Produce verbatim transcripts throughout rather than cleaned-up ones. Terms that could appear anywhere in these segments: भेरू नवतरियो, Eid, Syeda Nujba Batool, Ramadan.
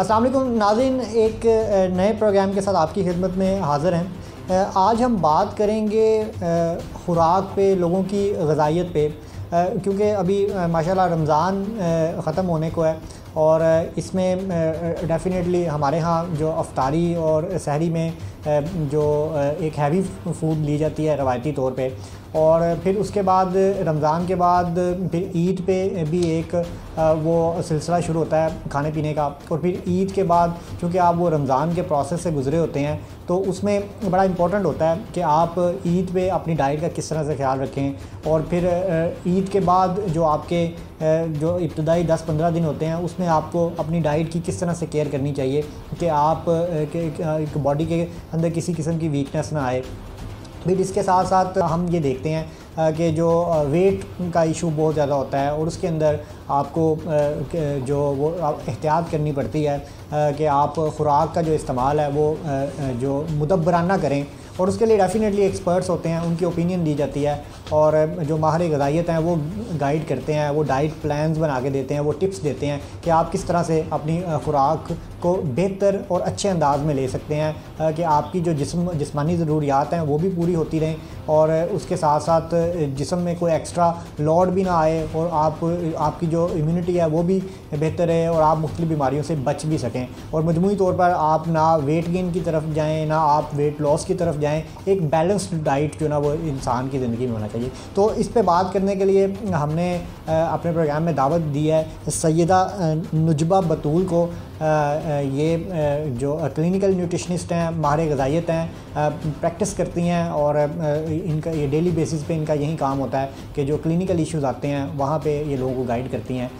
अस्सलाम वालेकुम नाज़रीन, एक नए प्रोग्राम के साथ आपकी खिदमत में हाज़िर हैं। आज हम बात करेंगे ख़ुराक पे, लोगों की ग़िज़ायत पे, क्योंकि अभी माशाल्लाह रमज़ान ख़त्म होने को है और इसमें डेफ़िनेटली हमारे यहाँ जो अफ्तारी और सहरी में जो एक हैवी फूड ली जाती है रवायती तौर पे, और फिर उसके बाद रमज़ान के बाद फिर ईद पे भी एक वो सिलसिला शुरू होता है खाने पीने का, और फिर ईद के बाद क्योंकि आप वो रमज़ान के प्रोसेस से गुज़रे होते हैं तो उसमें बड़ा इम्पोर्टेंट होता है कि आप ईद पे अपनी डाइट का किस तरह से ख्याल रखें। और फिर ईद के बाद जो आपके जो इब्तदाई दस पंद्रह दिन होते हैं उसमें आपको अपनी डाइट की किस तरह से केयर करनी चाहिए कि आप बॉडी के अंदर किसी किस्म की वीकनेस ना आए। फिर इसके साथ साथ हम ये देखते हैं कि जो वेट का इशू बहुत ज़्यादा होता है और उसके अंदर आपको जो वो एहतियात करनी पड़ती है कि आप ख़ुराक का जो इस्तेमाल है वो जो मुदब्बराना करें, और उसके लिए डेफ़िनेटली एक्सपर्ट्स होते हैं, उनकी ओपिनियन दी जाती है और जो माहिर ग़िज़ायत हैं वो गाइड करते हैं, वो डाइट प्लान्स बना के देते हैं, वो टिप्स देते हैं कि आप किस तरह से अपनी ख़ुराक को बेहतर और अच्छे अंदाज़ में ले सकते हैं कि आपकी जो जिस्म जिस्मानी ज़रूरियात हैं वो भी पूरी होती रहें और उसके साथ साथ जिस्म में कोई एक्स्ट्रा लोड भी ना आए और आप आपकी जो इम्यूनिटी है वो भी बेहतर रहे और आप मुख्तलिफ बीमारियों से बच भी सकें। और मजमूई तौर पर आप ना वेट गेन की तरफ जाएँ ना आप वेट लॉस की तरफ जाएँ, एक बैलेंस्ड डाइट जो ना वो इंसान की ज़िंदगी में होना चाहिए। तो इस पर बात करने के लिए हमने अपने प्रोग्राम में दावत दी है सैयदा नुजबा बतूल को। ये जो क्लिनिकल न्यूट्रिशनिस्ट हैं, माहिर ग़िज़ायत हैं, प्रैक्टिस करती हैं और इनका ये डेली बेसिस पे इनका यही काम होता है कि जो क्लिनिकल इश्यूज़ आते हैं वहाँ पे ये लोगों को गाइड करती हैं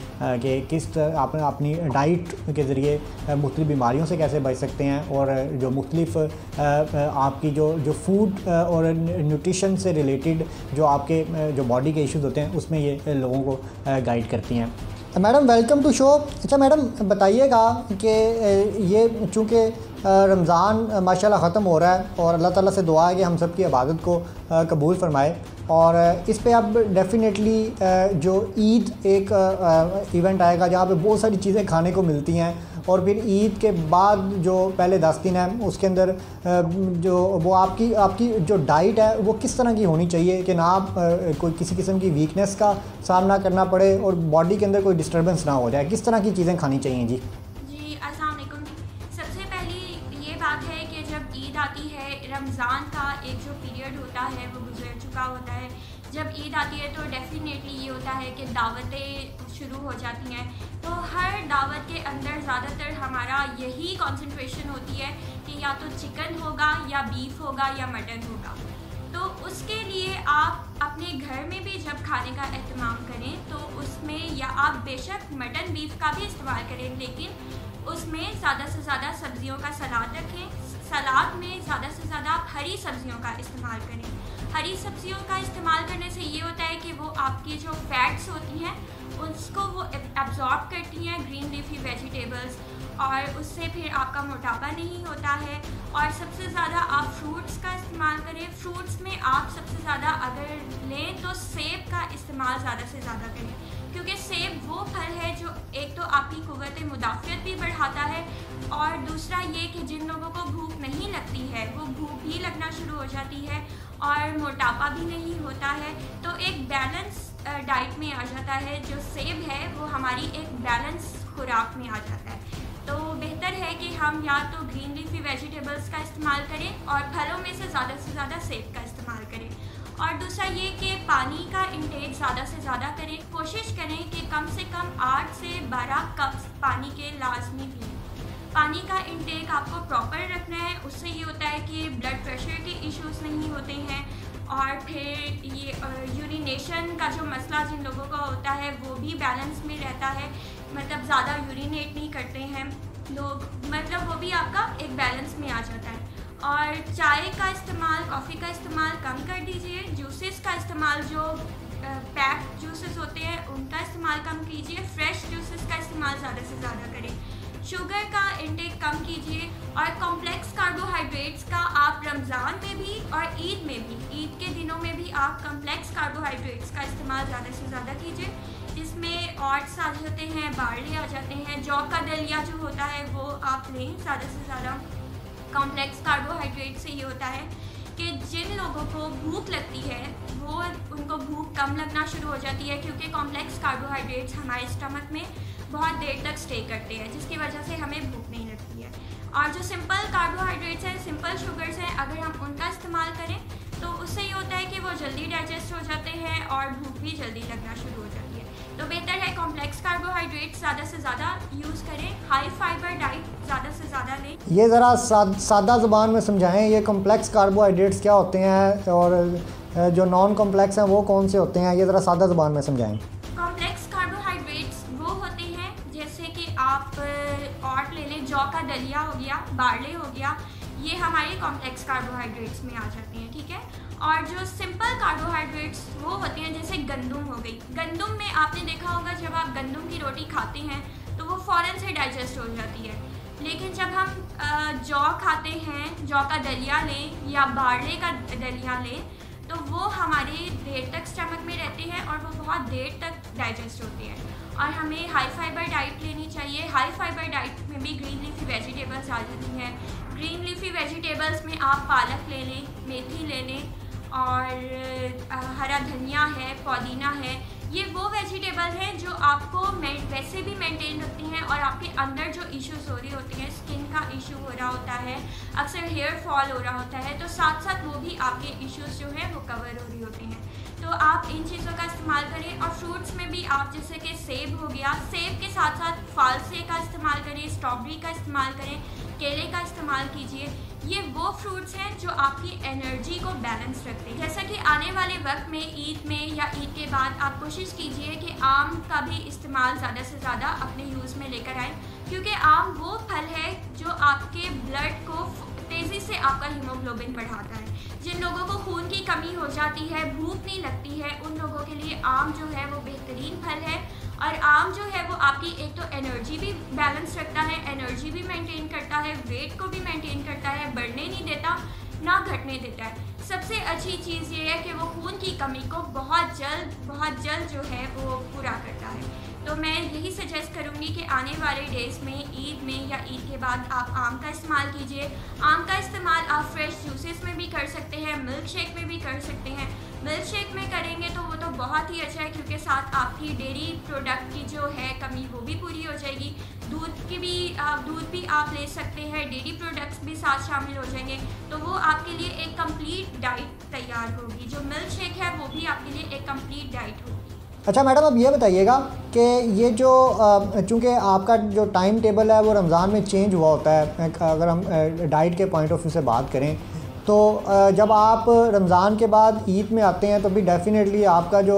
कि किस आप अपनी डाइट के ज़रिए मुख्तलिफ बीमारियों से कैसे बच सकते हैं और जो मुख्तलिफ आपकी जो जो फूड और न्यूट्रिशन से रिलेटेड जो आपके जो बॉडी के इश्यूज़ होते हैं उसमें ये लोगों को गाइड करती हैं। Madam welcome to show. अच्छा मैडम, बताइएगा कि ये चूँकि रमज़ान माशाल्लाह ख़त्म हो रहा है और अल्लाह ताला से दुआ है कि हम सब की इबादत को कबूल फरमाए, और इस पे अब डेफ़िनेटली जो ईद एक इवेंट आएगा जहाँ पे बहुत सारी चीज़ें खाने को मिलती हैं, और फिर ईद के बाद जो पहले दस दिन है उसके अंदर जो वो आपकी आपकी जो डाइट है वो किस तरह की होनी चाहिए कि ना आप कोई किसी किस्म की वीकनेस का सामना करना पड़े और बॉडी के अंदर कोई डिस्टर्बेंस ना हो जाए, किस तरह की चीज़ें खानी चाहिए? जी जी अस्सलाम वालेकुम। सबसे पहली ये बात है कि जब ईद आती है, रमज़ान का एक जो पीरियड होता है वो गुजर चुका होता है, जब ईद आती है तो डेफ़िनेटली ये होता है कि दावतें शुरू हो जाती हैं, तो हर दावत के अंदर ज़्यादातर हमारा यही कंसंट्रेशन होती है कि या तो चिकन होगा या बीफ होगा या मटन होगा। तो उसके लिए आप अपने घर में भी जब खाने का अहतमाम करें तो उसमें या आप बेशक मटन बीफ का भी इस्तेमाल करें, लेकिन उसमें ज़्यादा से ज़्यादा सब्जियों का सलाद रखें। सलाद में ज़्यादा से ज़्यादा आप हरी सब्जियों का इस्तेमाल करें। हरी सब्जियों का इस्तेमाल करने से ये होता है कि वो आपकी जो फैट्स होती हैं उसको वो एब्ज़ॉर्ब करती हैं, ग्रीन लीफी वेजिटेबल्स, और उससे फिर आपका मोटापा नहीं होता है। और सबसे ज़्यादा आप फ्रूट्स का इस्तेमाल करें। फ्रूट्स में आप सबसे ज़्यादा अगर लें तो सेब का इस्तेमाल ज़्यादा से ज़्यादा करें, क्योंकि सेब वो फल है जो एक तो आपकी कुव्वत मुदाफ़ियत भी बढ़ाता है, और दूसरा ये कि जिन लोगों को भूख नहीं लगती है वो भूख ही लगना शुरू हो जाती है और मोटापा भी नहीं होता है। तो एक बैलेंस डाइट में आ जाता है, जो सेब है वो हमारी एक बैलेंस खुराक में आ जाता है। तो बेहतर है कि हम या तो ग्रीन लीफी वेजिटेबल्स का इस्तेमाल करें और फलों में से ज़्यादा से ज़्यादा सेब का इस्तेमाल करें, और दूसरा ये कि पानी का इंटेक ज़्यादा से ज़्यादा करें। कोशिश करें कि कम से कम आठ से बारह कप पानी के लाजमी पिएँ। पानी का इंटेक आपको प्रॉपर रखना है, उससे ये होता है कि ब्लड प्रेशर के इश्यूज़ नहीं होते हैं, और फिर ये यूरिनेशन का जो मसला जिन लोगों का होता है वो भी बैलेंस में रहता है, मतलब ज़्यादा यूरिनेट नहीं करते हैं लोग, मतलब वो भी आपका एक बैलेंस में आ जाता है। और चाय का इस्तेमाल, कॉफ़ी का इस्तेमाल कम कर दीजिए। जूसेस का इस्तेमाल, जो पैक जूसेस होते हैं उनका इस्तेमाल कम कीजिए। फ्रेश जूसेस का इस्तेमाल ज़्यादा से ज़्यादा करें। शुगर का इंटेक कम कीजिए, और कॉम्प्लेक्स कार्बोहाइड्रेट्स का आप रमज़ान में भी और ईद में भी, ईद के दिनों में भी आप कॉम्प्लेक्स कार्बोहाइड्रेट्स का इस्तेमाल ज़्यादा से ज़्यादा कीजिए। जिसमें ऑड्स आ जाते हैं, बारले आ जाते हैं। जौ का दलिया जो होता है वो आप लें, ज़्यादा से ज़्यादा कॉम्प्लेक्स कार्बोहाइड्रेट से ये होता है कि जिन लोगों को भूख लगती है वो उनको भूख कम लगना शुरू हो जाती है, क्योंकि कॉम्प्लेक्स कार्बोहाइड्रेट्स हमारे स्टमक में बहुत देर तक स्टे करते हैं, जिसकी वजह से हमें भूख नहीं लगती है। और जो सिंपल कार्बोहाइड्रेट्स हैं, सिंपल शुगर्स हैं, अगर हम उनका इस्तेमाल करें तो उससे ये होता है कि वो जल्दी डाइजेस्ट हो जाते हैं और भूख भी जल्दी लगना शुरू हो जाती है। तो बेहतर है कॉम्प्लेक्स कार्बोहाइड्रेट्स ज़्यादा से ज़्यादा यूज़ करें, हाई फाइबर डाइट ज़्यादा से ज़्यादा लें। ये ज़रा सादा ज़बान में समझाएँ, ये कॉम्प्लेक्स कार्बोहाइड्रेट्स क्या होते हैं और जो नॉन कॉम्प्लेक्स हैं वो कौन से होते हैं, ये ज़रा सादा ज़बान में समझाएँ। कॉम्प्लेक्स कार्बोहाइड्रेट्स वो होते हैं जैसे कि आप ऑट ले लें, जौ का दलिया हो गया, बारले हो गया, ये हमारे कॉम्प्लेक्स कार्बोहाइड्रेट्स में आ जाते हैं, ठीक है। और जो सिंपल कार्बोहाइड्रेट्स वो होते हैं जैसे गंदम हो गई। गंदम में आपने देखा होगा जब आप गंदम की रोटी खाते हैं तो वो फ़ौरन से डाइजेस्ट हो जाती है, लेकिन जब हम जौ खाते हैं, जौ का दलिया लें या बारले का दलिया लें, तो वो हमारे देर तक स्टमक में रहते हैं और वो बहुत देर तक डाइजेस्ट होते हैं। और हमें हाई फाइबर डाइट लेनी चाहिए। हाई फाइबर डाइट में भी ग्रीन लीफी वेजिटेबल्स आ जाती हैं। ग्रीन लीफी वेजिटेबल्स में आप पालक ले लें, मेथी ले लें, और हरा धनिया है, पुदीना है। ये वो वेजिटेबल हैं जो आपको वैसे भी मेंटेन रखती हैं और आपके अंदर जो इश्यूज हो रहे होते हैं, स्किन का इशू हो रहा होता है, अक्सर हेयर फॉल हो रहा होता है, तो साथ साथ वो भी आपके इश्यूज जो हैं वो कवर हो रही होते हैं। तो आप इन चीज़ों का इस्तेमाल करें। और फ्रूट्स में भी आप जैसे कि सेब हो गया, सेब के साथ साथ फालसे का इस्तेमाल करें, स्ट्रॉबेरी का इस्तेमाल करें, केले का इस्तेमाल कीजिए। ये वो फ्रूट्स हैं जो आपकी एनर्जी को बैलेंस रखते हैं। जैसा कि आने वाले वक्त में ईद में या ईद के बाद आप कोशिश कीजिए कि आम का भी इस्तेमाल ज़्यादा से ज़्यादा अपने यूज़ में लेकर आएँ, क्योंकि आम वो फल है जो आपके ब्लड को तेज़ी से आपका हीमोग्लोबिन बढ़ाता है। जिन लोगों को खून की कमी हो जाती है, भूख नहीं लगती है, उन लोगों के लिए आम जो है वो बेहतरीन फल है। और आम जो है वो आपकी एक तो एनर्जी भी बैलेंस रखता है, एनर्जी भी मेंटेन करता है, वेट को भी मेंटेन करता है, बढ़ने नहीं देता ना घटने देता है। सबसे अच्छी चीज़ ये है कि वो खून की कमी को बहुत जल्द बहुत जल्द जो है वो पूरा करता है। तो मैं यही सजेस्ट करूँगी कि आने वाले डेज़ में, ईद में या ईद के बाद, आप आम का इस्तेमाल कीजिए। आम का इस्तेमाल आप फ्रेश जूसेस में भी कर सकते हैं, मिल्क शेक में भी कर सकते हैं। मिल्क शेक में करेंगे तो वो तो बहुत ही अच्छा है, क्योंकि साथ आपकी डेयरी प्रोडक्ट की जो है कमी वो भी पूरी हो जाएगी। दूध की भी दूध भी आप ले सकते हैं, डेयरी प्रोडक्ट्स भी साथ शामिल हो जाएंगे, तो वो आपके लिए एक कंप्लीट डाइट तैयार होगी। जो मिल्क शेक है वो भी आपके लिए एक कंप्लीट डाइट होगी। अच्छा मैडम, अब ये बताइएगा कि ये जो चूँकि आपका जो टाइम टेबल है वो रमज़ान में चेंज हुआ होता है, अगर हम डाइट के पॉइंट ऑफ व्यू से बात करें तो जब आप रमज़ान के बाद ईद में आते हैं तो भी डेफ़िनेटली आपका जो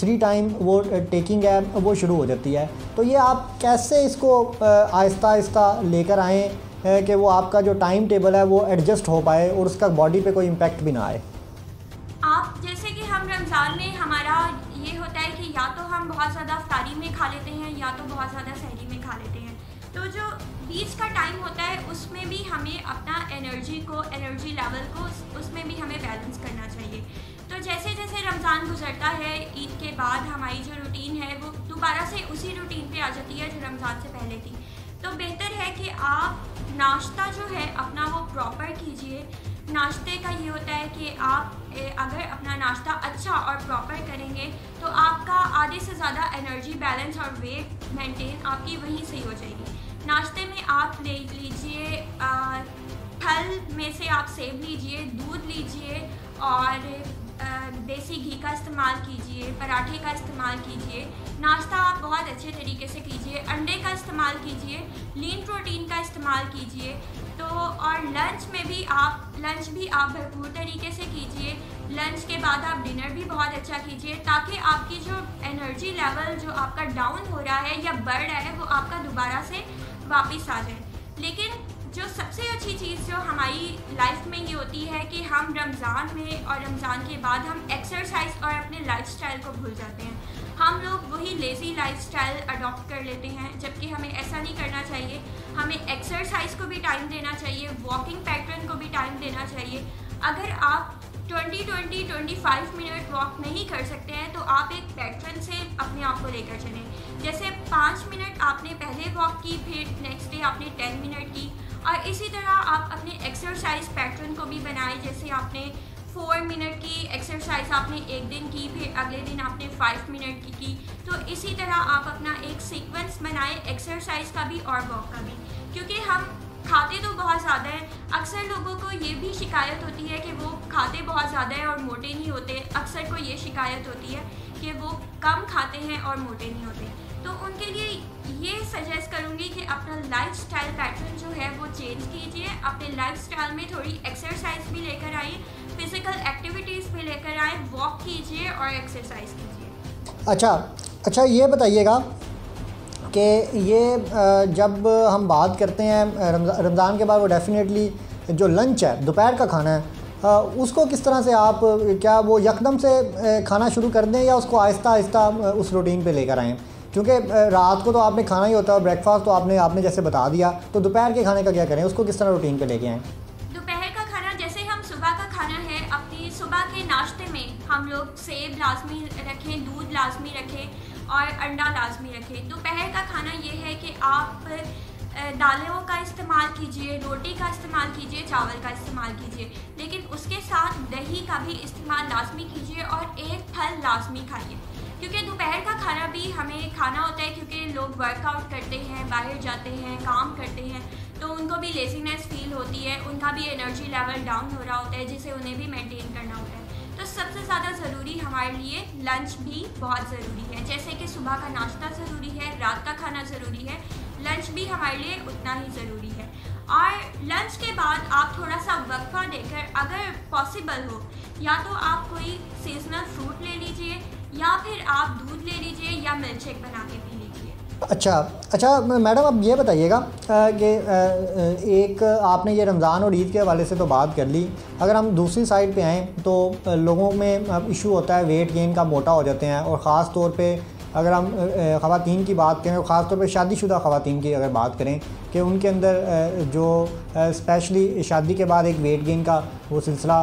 थ्री टाइम वो टेकिंग है वो शुरू हो जाती है। तो ये आप कैसे इसको आहिस्ता आहिस्ता लेकर आएँ कि वो आपका जो टाइम टेबल है वो एडजस्ट हो पाए और उसका बॉडी पे कोई इम्पेक्ट भी ना आए? आप जैसे कि हम रमज़ान में, हमारा ये होता है कि या तो हम बहुत ज़्यादा अफ्तारी में खा लेते हैं या तो बहुत ज़्यादा सहरी में खा लेते हैं। तो जो बीच का टाइम होता है उसमें भी हमें अपना एनर्जी को, एनर्जी लेवल को उसमें भी हमें बैलेंस करना चाहिए। तो जैसे जैसे रमज़ान गुजरता है, ईद के बाद हमारी जो रूटीन है वो दोबारा से उसी रूटीन पे आ जाती है जो रमज़ान से पहले थी। तो बेहतर है कि आप नाश्ता जो है अपना वो प्रॉपर कीजिए। नाश्ते का ये होता है कि आप अगर अपना नाश्ता अच्छा और प्रॉपर करेंगे तो आपका आधे से ज़्यादा एनर्जी बैलेंस और वेट मेंटेन आपकी वहीं से ही हो जाएगी। नाश्ते में आप ले लीजिए फल में से, आप सेब लीजिए, दूध लीजिए और देसी घी का इस्तेमाल कीजिए, पराठे का इस्तेमाल कीजिए। नाश्ता आप बहुत अच्छे तरीके से कीजिए, अंडे का इस्तेमाल कीजिए, लीन प्रोटीन का इस्तेमाल कीजिए। तो और लंच में भी आप लंच भी आप भरपूर तरीके से कीजिए। लंच के बाद आप डिनर भी बहुत अच्छा कीजिए, ताकि आपकी जो एनर्जी लेवल जो आपका डाउन हो रहा है या बढ़ रहा है वो आपका दोबारा से वापस आ जाए। लेकिन जो सबसे अच्छी चीज़ जो हमारी लाइफ में ये होती है कि हम रमज़ान में और रमज़ान के बाद हम एक्सरसाइज और अपने लाइफस्टाइल को भूल जाते हैं। हम लोग वही लेज़ी लाइफस्टाइल अडॉप्ट कर लेते हैं, जबकि हमें ऐसा नहीं करना चाहिए। हमें एक्सरसाइज को भी टाइम देना चाहिए, वॉकिंग पैटर्न को भी टाइम देना चाहिए। अगर आप बीस, पच्चीस, पच्चीस मिनट वॉक नहीं कर सकते हैं तो आप एक पैटर्न से अपने आप को लेकर चलें। जैसे पाँच मिनट आपने पहले वॉक की, फिर नेक्स्ट डे आपने दस मिनट की, और इसी तरह आप अपने एक्सरसाइज पैटर्न को भी बनाएं। जैसे आपने फोर मिनट की एक्सरसाइज आपने एक दिन की, फिर अगले दिन आपने फाइव मिनट की की तो इसी तरह आप अपना एक सीक्वेंस बनाएं एक्सरसाइज का भी और वॉक का भी। क्योंकि हम खाते तो बहुत ज़्यादा है, अक्सर लोगों को ये भी शिकायत होती है कि वो खाते बहुत ज़्यादा है और मोटे नहीं होते। अक्सर को ये शिकायत होती है कि वो कम खाते हैं और मोटे नहीं होते। तो उनके लिए ये सजेस्ट करूँगी कि अपना लाइफस्टाइल पैटर्न जो है वो चेंज कीजिए। अपने लाइफस्टाइल में थोड़ी एक्सरसाइज भी लेकर आइए, फिज़िकल एक्टिविटीज़ भी लेकर आए, वॉक कीजिए और एक्सरसाइज कीजिए। अच्छा अच्छा ये बताइएगा कि ये जब हम बात करते हैं रमज़ान के बाद, वो डेफिनेटली जो लंच है, दोपहर का खाना है, उसको किस तरह से आप, क्या वो यकदम से खाना शुरू कर दें या उसको आहिस्ता आहिस्ता उस रूटीन पे लेकर आएँ? क्योंकि रात को तो आपने खाना ही होता है, ब्रेकफास्ट तो आपने आपने जैसे बता दिया, तो दोपहर के खाने का क्या करें, उसको किस तरह रूटीन पर लेके आएँ? दोपहर का खाना, जैसे हम सुबह का खाना है, अपनी सुबह के नाश्ते में हम लोग सेब लाजमी रखें, दूध लाजमी रखें और अंडा लाजमी रखें। दोपहर का खाना ये है कि आप दालों का इस्तेमाल कीजिए, रोटी का इस्तेमाल कीजिए, चावल का इस्तेमाल कीजिए, लेकिन उसके साथ दही का भी इस्तेमाल लाजमी कीजिए और एक फल लाजमी खाइए। क्योंकि दोपहर का खाना भी हमें खाना होता है, क्योंकि लोग वर्कआउट करते हैं, बाहर जाते हैं, काम करते हैं, तो उनको भी लेजीनेस फील होती है, उनका भी एनर्जी लेवल डाउन हो रहा होता है, जिसे उन्हें भी मेनटेन करना होता है। तो सबसे ज़्यादा ज़रूरी हमारे लिए लंच भी बहुत ज़रूरी है। जैसे कि सुबह का नाश्ता ज़रूरी है, रात का खाना ज़रूरी है, लंच भी हमारे लिए उतना ही ज़रूरी है। और लंच के बाद आप थोड़ा सा वक्फा देकर, अगर पॉसिबल हो, या तो आप कोई सीजनल फ्रूट ले लीजिए या फिर आप दूध ले लीजिए या मिल्क शेक बना के पी लीजिए। अच्छा अच्छा मैडम, अब ये बताइएगा कि एक आपने ये रमज़ान और ईद के हवाले से तो बात कर ली, अगर हम दूसरी साइड पे आएँ तो लोगों में इशू होता है वेट गेन का, मोटा हो जाते हैं, और ख़ास तौर पे अगर हम ख़वातीन की बात करें, और ख़ास तौर पे शादीशुदा ख़वातीन की अगर बात करें कि उनके अंदर जो स्पेशली शादी के बाद एक वेट गेन का वो सिलसिला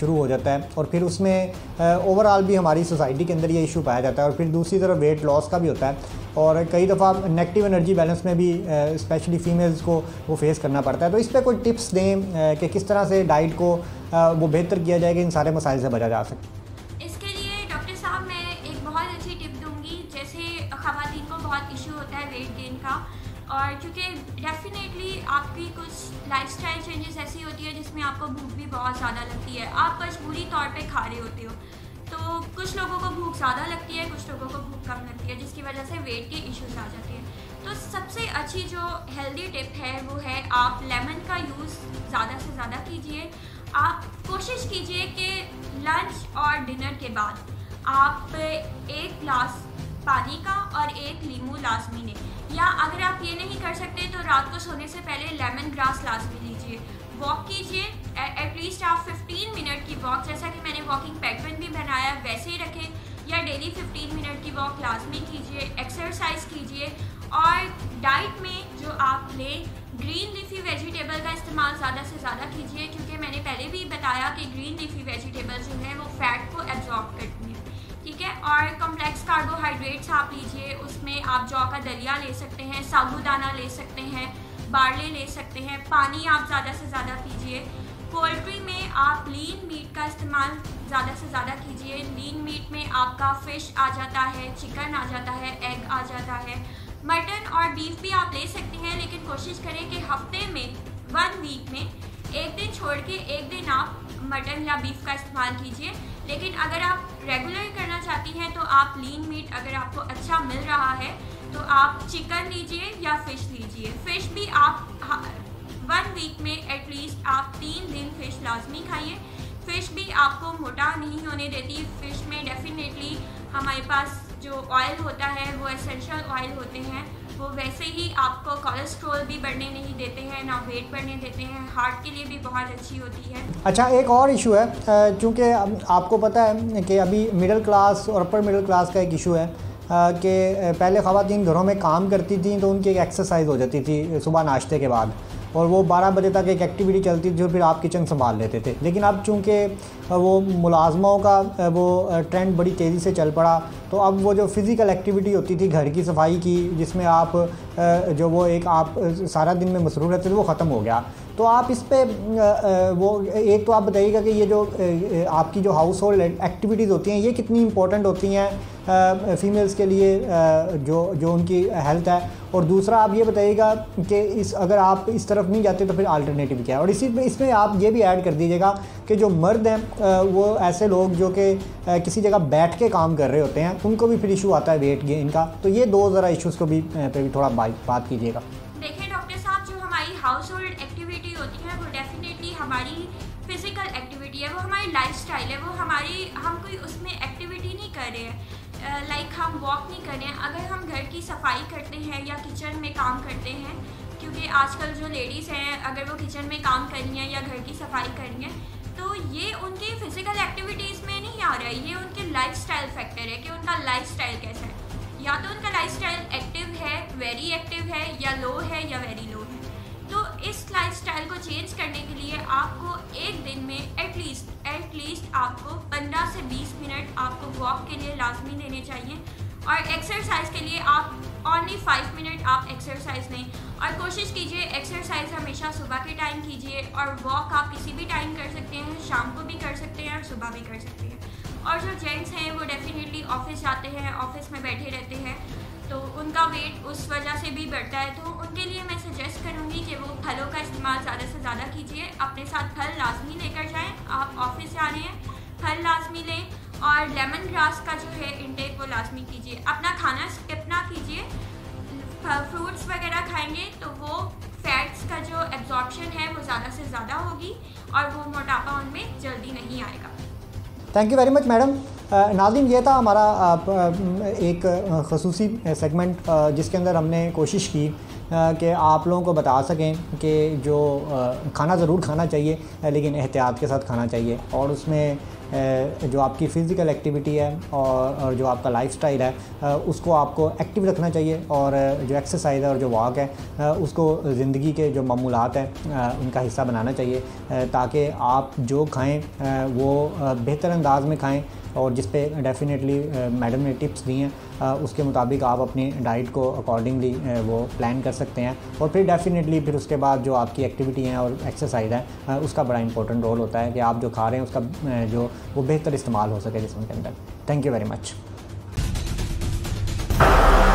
शुरू हो जाता है, और फिर उसमें ओवरऑल भी हमारी सोसाइटी के अंदर ये इशू पाया जाता है, और फिर दूसरी तरफ वेट लॉस का भी होता है, और कई दफ़ा नेगेटिव एनर्जी बैलेंस में भी स्पेशली फीमेल्स को वो फेस करना पड़ता है। तो इस पर कोई टिप्स दें कि किस तरह से डाइट को वो बेहतर किया जाए कि इन सारे मसाइल से बचा जा सके? इसके लिए डॉक्टर साहब मैं एक बहुत अच्छी टिप दूँगी। जैसे ख़वातीन को बहुत इशू होता है वेट गेन का, और चूँकि डेफिनेटली आपकी कुछ लाइफस्टाइल चेंजेस ऐसी होती है जिसमें आपको भूख भी बहुत ज़्यादा लगती है, आप मजबूरी तौर पे खा रहे होते हो, तो कुछ लोगों को भूख ज़्यादा लगती है, कुछ लोगों को भूख कम लगती है, जिसकी वजह से वेट के इश्यूज आ जाते हैं। तो सबसे अच्छी जो हेल्दी टिप है वो है आप लेमन का यूज़ ज़्यादा से ज़्यादा कीजिए। आप कोशिश कीजिए कि लंच और डिनर के बाद आप एक ग्लास पानी का और एक लीमू लाजमी लें, या अगर आप ये नहीं कर सकते तो रात को सोने से पहले लेमन ग्रास लाजमी लीजिए। वॉक कीजिए, एटलीस्ट आप पंद्रह मिनट की वॉक, जैसा कि मैंने वॉकिंग पैटर्न भी बनाया वैसे ही रखें, या डेली पंद्रह मिनट की वॉक लाजमी कीजिए, एक्सरसाइज कीजिए। और डाइट में जो आप लें, ग्रीन लीफी वेजिटेबल का इस्तेमाल ज़्यादा से ज़्यादा कीजिए, क्योंकि मैंने पहले भी बताया कि ग्रीन लीफी वेजिटेबल जो है वो फैट को एब्जॉर्ब करती है, ठीक है। और कॉम्प्लेक्स कार्बोहाइड्रेट्स आप लीजिए, उसमें आप जौ का दलिया ले सकते हैं, साबूदाना ले सकते हैं, बार्ले ले सकते हैं। पानी आप ज़्यादा से ज़्यादा पीजिए। पोल्ट्री में आप लीन मीट का इस्तेमाल ज़्यादा से ज़्यादा कीजिए। लीन मीट में आपका फ़िश आ जाता है, चिकन आ जाता है, एग आ जाता है। मटन और बीफ भी आप ले सकते हैं, लेकिन कोशिश करें कि हफ्ते में, वन वीक में एक दिन छोड़ के एक दिन आप मटन या बीफ का इस्तेमाल कीजिए। लेकिन अगर आप रेगुलर करना चाहती हैं तो आप लीन मीट, अगर आपको अच्छा मिल रहा है तो आप चिकन लीजिए या फ़िश लीजिए। फ़िश भी आप वन वीक में एटलीस्ट आप तीन दिन फ़िश लाजमी खाइए। फ़िश भी आपको मोटा नहीं होने देती। फ़िश में डेफिनेटली हमारे पास जो ऑयल होता है वो एसेंशियल ऑयल होते हैं, वो वैसे ही आपको कोलेस्ट्रॉल भी बढ़ने नहीं देते हैं, ना वेट बढ़ने देते हैं, हार्ट के लिए भी बहुत अच्छी होती है। अच्छा, एक और इशू है, चूँकि आपको पता है कि अभी मिडिल क्लास और अपर मिडिल क्लास का एक इशू है कि पहले ख़वातीन घरों में काम करती थी तो उनकी एक एक्सरसाइज हो जाती थी सुबह नाश्ते के बाद, और वो बारह बजे तक एक एक्टिविटी चलती थी जो फिर आप किचन संभाल लेते थे। लेकिन अब चूँकि वो मुलाजमाओं का वो ट्रेंड बड़ी तेज़ी से चल पड़ा, तो अब वो जो फ़िज़िकल एक्टिविटी होती थी घर की सफाई की, जिसमें आप जो वो एक आप सारा दिन में मसरूफ़ रहते थे, वो ख़त्म हो गया। तो आप इस पे वो एक तो आप बताइएगा कि ये जो आपकी जो हाउस होल्ड एक्टिविटीज़ होती हैं ये कितनी इम्पोर्टेंट होती हैं फ़ीमेल्स के लिए जो जो उनकी हेल्थ है, और दूसरा आप ये बताइएगा कि इस अगर आप इस तरफ नहीं जाते तो फिर अल्टरनेटिव क्या है। और इसी पे इसमें आप ये भी ऐड कर दीजिएगा कि जो मर्द हैं वो ऐसे लोग जो कि किसी जगह बैठ के काम कर रहे होते हैं, उनको भी फिर इशू आता है वेट गेन का। तो ये दो ज़रा इशूज़ को भी पे भी थोड़ा बात कीजिएगा। देखिए डॉक्टर साहब, जो हमारी हाउस होल्ड एक्टिविटी होती है वो डेफिनेटली हमारी फिज़िकल एक्टिविटी है, वो हमारी लाइफ स्टाइल है, वो हमारी हम कोई उसमें एक्टिविटी नहीं कर रहे हैं, लाइक like, हम वॉक नहीं करें। अगर हम घर की सफाई करते हैं या किचन में काम करते हैं, क्योंकि आजकल जो लेडीज़ हैं अगर वो किचन में काम कर रही हैं या घर की सफाई कर रही हैं, तो ये उनकी फ़िज़िकल एक्टिविटीज़ में नहीं आ रहा है, ये उनके लाइफस्टाइल फैक्टर है कि उनका लाइफस्टाइल कैसा है। या तो उनका लाइफस्टाइल एक्टिव है, वेरी एक्टिव है, या लो है या वेरी लो है। तो इस लाइफस्टाइल को चेंज करने के लिए आपको एक दिन में एटलीस्ट एटलीस्ट आपको पंद्रह से बीस मिनट आपको वॉक के लिए लाजमी देने चाहिए, और एक्सरसाइज के लिए आप ओनली फाइव मिनट आप एक्सरसाइज लें। और कोशिश कीजिए एक्सरसाइज हमेशा सुबह के टाइम कीजिए, और वॉक आप किसी भी टाइम कर सकते हैं, शाम को भी कर सकते हैं और सुबह भी कर सकते हैं। और जो जेंट्स हैं वो डेफिनेटली ऑफिस जाते हैं, ऑफिस में बैठे रहते हैं, तो उनका वेट उस वजह से भी बढ़ता है। तो उनके लिए मैं सजेस्ट करूँगी कि वो फलों का इस्तेमाल ज़्यादा से ज़्यादा कीजिए, अपने साथ फल लाजमी लेकर जाएं। आप ऑफिस जा रहे हैं, फल लाजमी लें, और लेमन ग्रास का जो है इंटेक वो लाजमी कीजिए। अपना खाना स्किप ना कीजिए, फ्रूट्स वगैरह खाएंगे तो वो फैट्स का जो एब्जॉर्प्शन है वो ज़्यादा से ज़्यादा होगी और वो मोटापा उनमें जल्दी नहीं आएगा। Thank you very much madam. नाज़रीन, ये था हमारा एक खसूसी सेगमेंट जिसके अंदर हमने कोशिश की कि आप लोगों को बता सकें कि जो खाना ज़रूर खाना चाहिए लेकिन एहतियात के साथ खाना चाहिए, और उसमें जो आपकी फ़िज़िकल एक्टिविटी है और जो आपका लाइफस्टाइल है उसको आपको एक्टिव रखना चाहिए, और जो एक्सरसाइज है और जो वॉक है उसको ज़िंदगी के जो मामूलात हैं उनका हिस्सा बनाना चाहिए, ताकि आप जो खाएं वो बेहतर अंदाज में खाएं। और जिस पे डेफ़िनेटली मैडम ने टिप्स दी हैं उसके मुताबिक आप अपनी डाइट को अकॉर्डिंगली वो प्लान कर सकते हैं, और फिर डेफ़िनेटली फिर उसके बाद जो आपकी एक्टिविटी हैं और एक्सरसाइज है उसका बड़ा इंपॉर्टेंट रोल होता है कि आप जो खा रहे हैं उसका जो वो बेहतर इस्तेमाल हो सके जिसम के अंदर। Thank you very much.